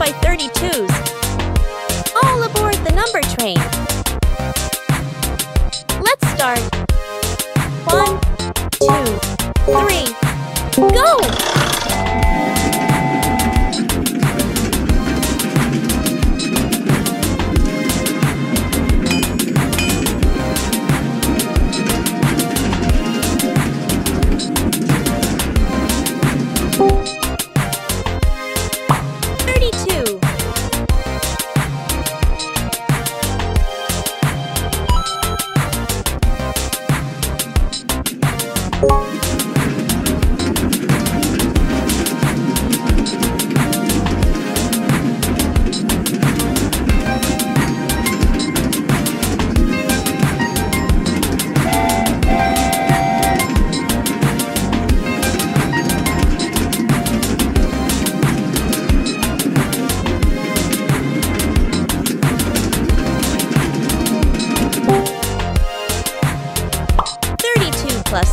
by 32s. All aboard the number train. Let's start. 1, 2, 3, go! Plus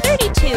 32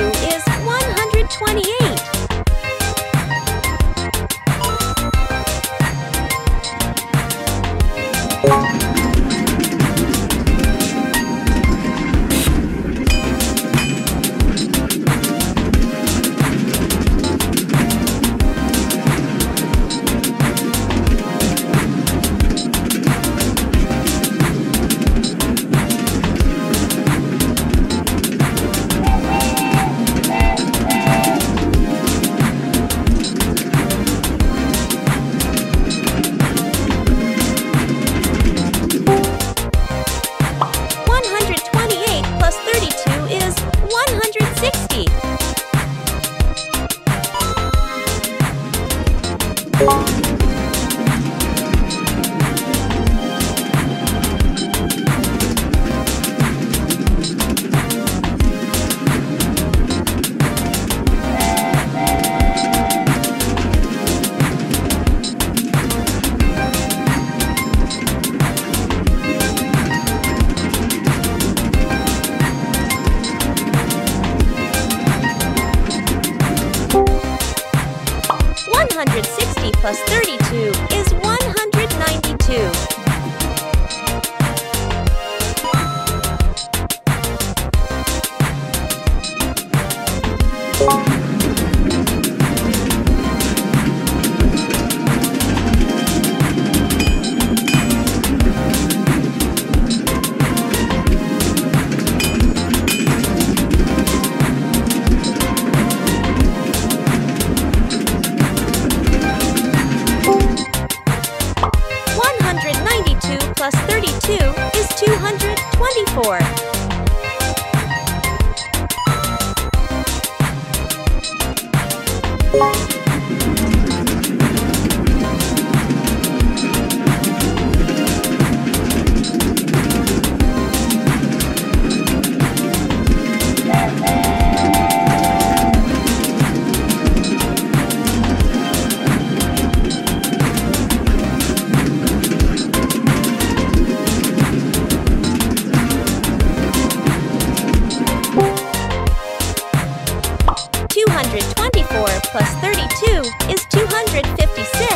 is 256.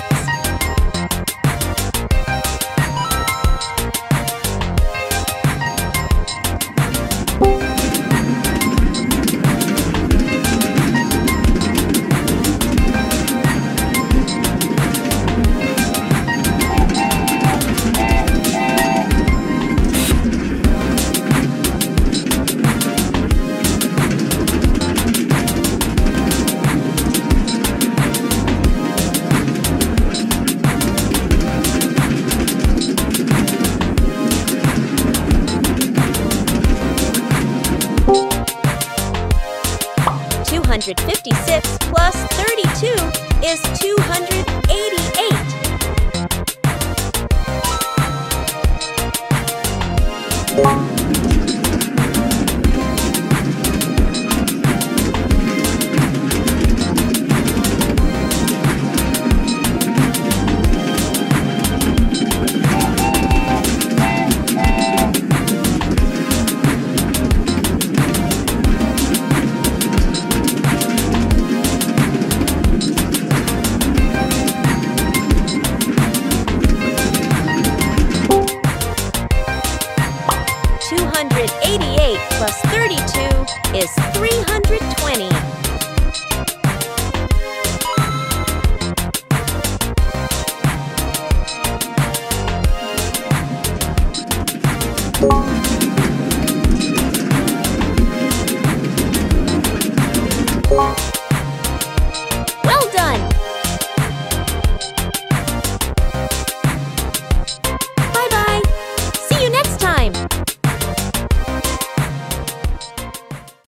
256 plus 32 is 288.